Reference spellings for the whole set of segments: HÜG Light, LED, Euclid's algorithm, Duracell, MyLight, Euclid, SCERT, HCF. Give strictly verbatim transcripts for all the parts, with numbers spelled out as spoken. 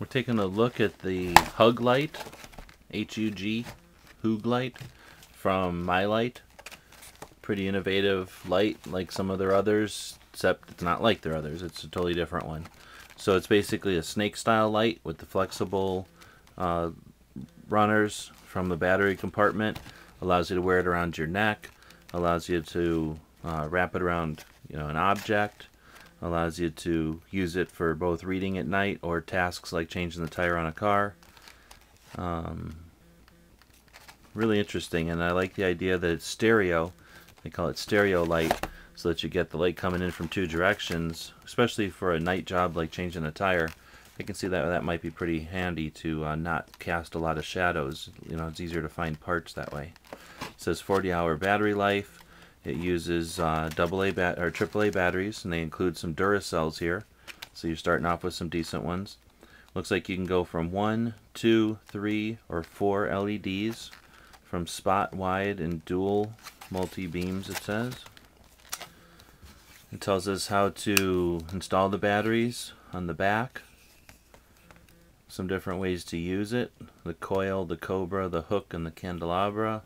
We're taking a look at the HÜG Light, H U G, HÜG Light from MyLight. Pretty innovative light, like some of their others, except it's not like their others. It's a totally different one. So it's basically a snake style light with the flexible uh, runners from the battery compartment. Allows you to wear it around your neck. Allows you to uh, wrap it around, you know, an object. Allows you to use it for both reading at night or tasks like changing the tire on a car. Um, really interesting, and I like the idea that it's stereo. They call it stereo light, so that you get the light coming in from two directions, especially for a night job like changing a tire. I can see that that might be pretty handy to uh, not cast a lot of shadows. You know, it's easier to find parts that way. It says forty hour battery life. It uses uh, double A bat or triple A batteries, and they include some Duracells here, so you're starting off with some decent ones. Looks like you can go from one, two, three, or four L E Ds, from spot, wide, and dual multi beams. It says it tells us how to install the batteries on the back, some different ways to use it: the coil, the cobra, the hook, and the candelabra.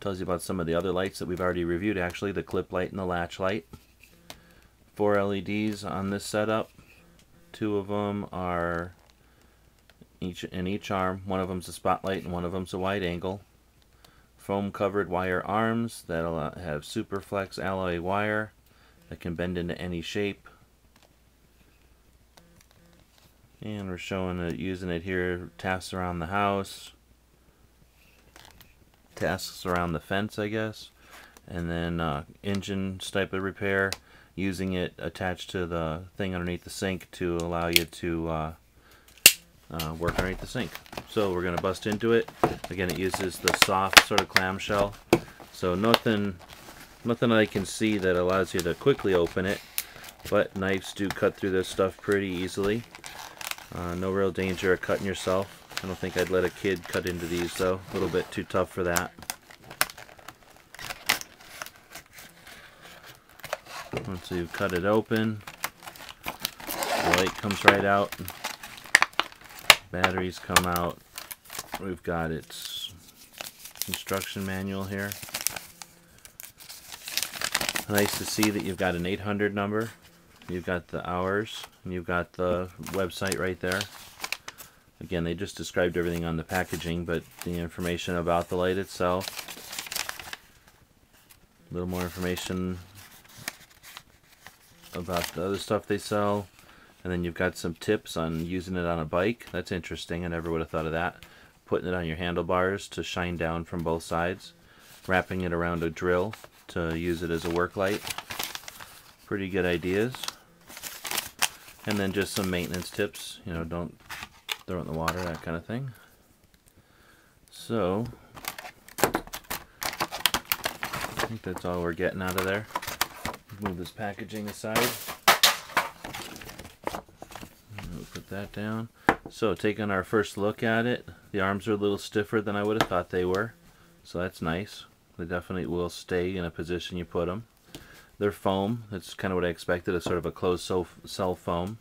Tells you about some of the other lights that we've already reviewed, actually, the clip light and the latch light. Four L E Ds on this setup. Two of them are each in each arm. One of them's a spotlight and one of them's a wide angle. Foam covered wire arms that'll have super flex alloy wire that can bend into any shape. And we're showing it, using it here, tasks around the house. Tasks around the fence, I guess, and then uh, engine type of repair, using it attached to the thing underneath the sink to allow you to uh, uh, work underneath the sink. So we're gonna bust into it. Again, it uses the soft sort of clamshell, so nothing nothing I can see that allows you to quickly open it, but knives do cut through this stuff pretty easily. Uh, no real danger of cutting yourself. I don't think I'd let a kid cut into these, though. A little bit too tough for that. Once you cut it open, the light comes right out. Batteries come out. We've got its instruction manual here. Nice to see that you've got an eight hundred number. You've got the hours, and you've got the website right there. Again, they just described everything on the packaging, but the information about the light itself, a little more information about the other stuff they sell, and then you've got some tips on using it on a bike. That's interesting. I never would have thought of that. Putting it on your handlebars to shine down from both sides. Wrapping it around a drill to use it as a work light. Pretty good ideas. And then just some maintenance tips. You know, don't throw it in the water, that kind of thing. So I think that's all we're getting out of there. Move this packaging aside. We'll put that down. So taking our first look at it, the arms are a little stiffer than I would have thought they were, so that's nice. They definitely will stay in a position you put them. They're foam. That's kind of what I expected, a sort of a closed cell foam.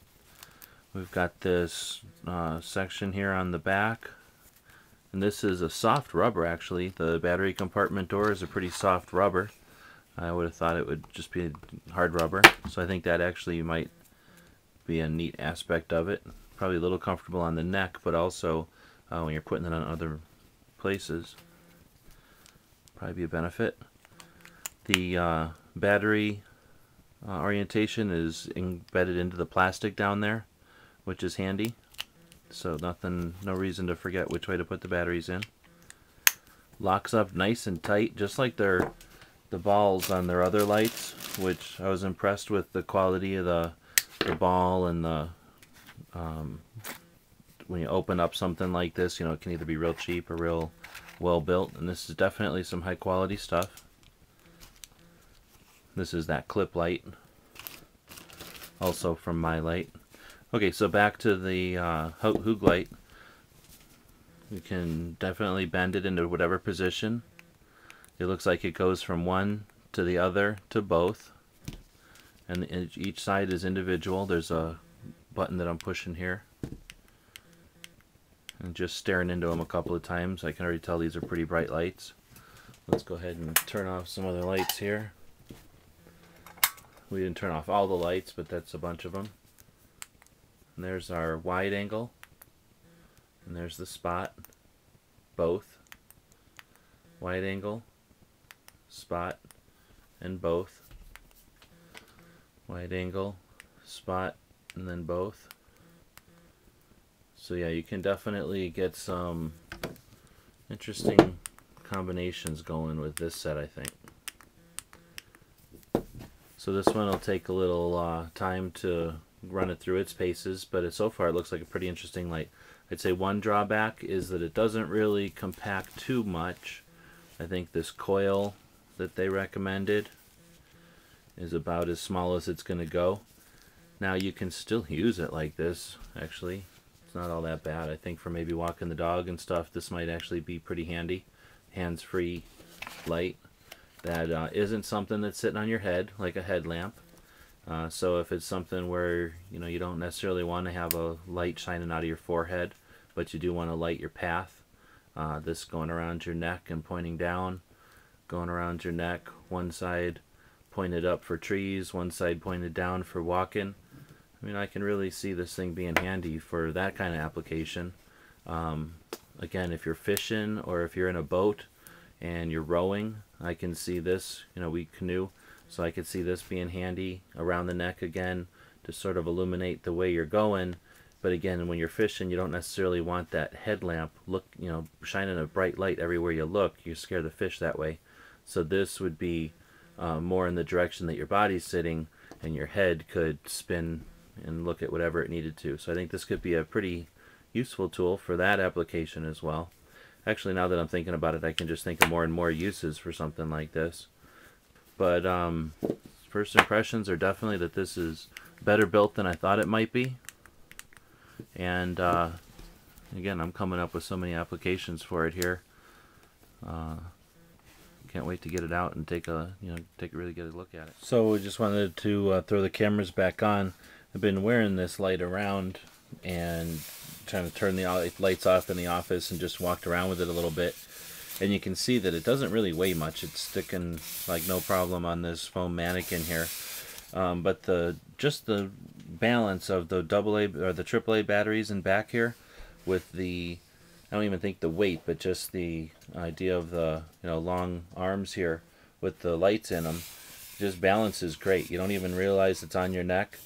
We've got this uh, section here on the back, and this is a soft rubber, actually. The battery compartment door is a pretty soft rubber. I would have thought it would just be hard rubber, so I think that actually might be a neat aspect of it. Probably a little comfortable on the neck, but also uh, when you're putting it on other places, probably be a benefit. The uh, battery uh, orientation is embedded into the plastic down there, which is handy, so nothing, no reason to forget which way to put the batteries in. Locks up nice and tight, just like their the balls on their other lights, which I was impressed with the quality of the, the ball and the um, when you open up something like this, you know, it can either be real cheap or real well built, and this is definitely some high quality stuff. This is that clip light, also from MyLight. Okay, so back to the uh, HÜG Light. You can definitely bend it into whatever position. It looks like it goes from one to the other to both. And each side is individual. There's a button that I'm pushing here. and just staring into them a couple of times, I can already tell these are pretty bright lights. Let's go ahead and turn off some other lights here. We didn't turn off all the lights, but that's a bunch of them. And there's our wide angle, and there's the spot, both, wide angle, spot, and both, wide angle, spot, and then both. So yeah, you can definitely get some interesting combinations going with this set, I think. So this one will take a little uh, time to run it through its paces, but it, so far it looks like a pretty interesting light. I'd say one drawback is that it doesn't really compact too much. I think this coil that they recommended is about as small as it's going to go. Now you can still use it like this, actually. It's not all that bad. I think for maybe walking the dog and stuff, this might actually be pretty handy. Hands-free light that uh, isn't something that's sitting on your head like a headlamp. Uh, so if it's something where, you know, you don't necessarily want to have a light shining out of your forehead, but you do want to light your path, uh, this going around your neck and pointing down, going around your neck, one side pointed up for trees, one side pointed down for walking. I mean, I can really see this thing being handy for that kind of application. Um, again, if you're fishing or if you're in a boat and you're rowing, I can see this, you know, we canoe. So I could see this being handy around the neck again to sort of illuminate the way you're going. But again, when you're fishing, you don't necessarily want that headlamp look, you know, shining a bright light everywhere you look. You scare the fish that way. So this would be uh, more in the direction that your body's sitting, and your head could spin and look at whatever it needed to. So I think this could be a pretty useful tool for that application as well. Actually, now that I'm thinking about it, I can just think of more and more uses for something like this. But um, first impressions are definitely that this is better built than I thought it might be. And uh, again, I'm coming up with so many applications for it here. Uh, can't wait to get it out and take a you know take a really good look at it. So we just wanted to uh, throw the cameras back on. I've been wearing this light around and trying to turn the lights off in the office, and just walked around with it a little bit. And you can see that it doesn't really weigh much. It's sticking like no problem on this foam mannequin here. Um, but the just the balance of the double A or the triple A batteries in back here, with the, I don't even think the weight, but just the idea of the you know long arms here with the lights in them, just balance is great. You don't even realize it's on your neck,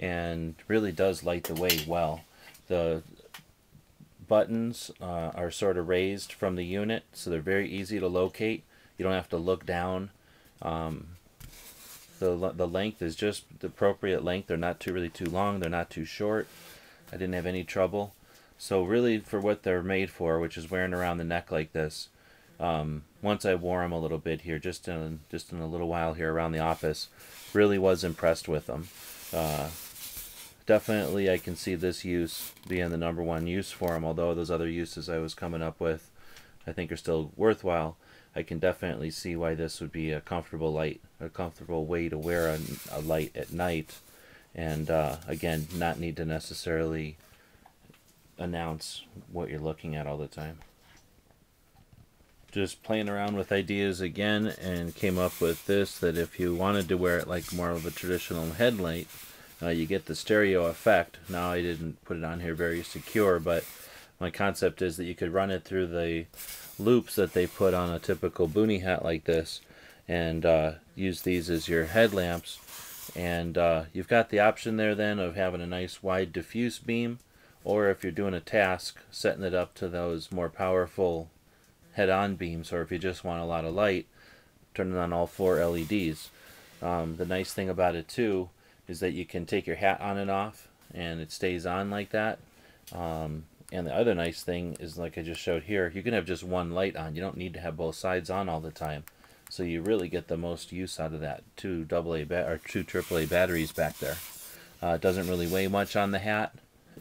and really does light the way well. The buttons uh, are sort of raised from the unit, so they're very easy to locate. You don't have to look down. Um, the, the length is just the appropriate length. They're not too really too long. They're not too short. I didn't have any trouble. So really, for what they're made for, which is wearing around the neck like this, um, once I wore them a little bit here, just in, just in a little while here around the office, really was impressed with them. Uh, Definitely I can see this use being the number one use for them, although those other uses I was coming up with I think are still worthwhile. I can definitely see why this would be a comfortable light, a comfortable way to wear a, a light at night, and uh, again, not need to necessarily announce what you're looking at all the time. Just playing around with ideas again, and came up with this, that if you wanted to wear it like more of a traditional headlight, Uh, you get the stereo effect. Now, I didn't put it on here very secure, but my concept is that you could run it through the loops that they put on a typical boonie hat like this, and uh, use these as your headlamps. And uh, you've got the option there then of having a nice wide diffuse beam, or if you're doing a task, setting it up to those more powerful head-on beams, or if you just want a lot of light, turning on all four L E Ds. Um, the nice thing about it too is that you can take your hat on and off, and it stays on like that. Um, and the other nice thing is, like I just showed here, you can have just one light on. You don't need to have both sides on all the time. So you really get the most use out of that two double A or two triple A batteries back there. Uh, it doesn't really weigh much on the hat,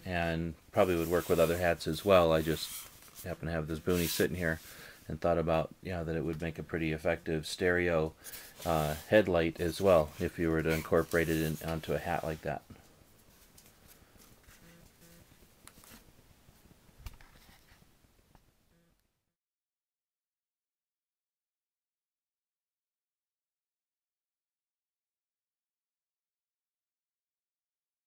and probably would work with other hats as well. I just happen to have this boonie sitting here, and thought about yeah that it would make a pretty effective stereo uh, headlight as well if you were to incorporate it in, onto a hat like that.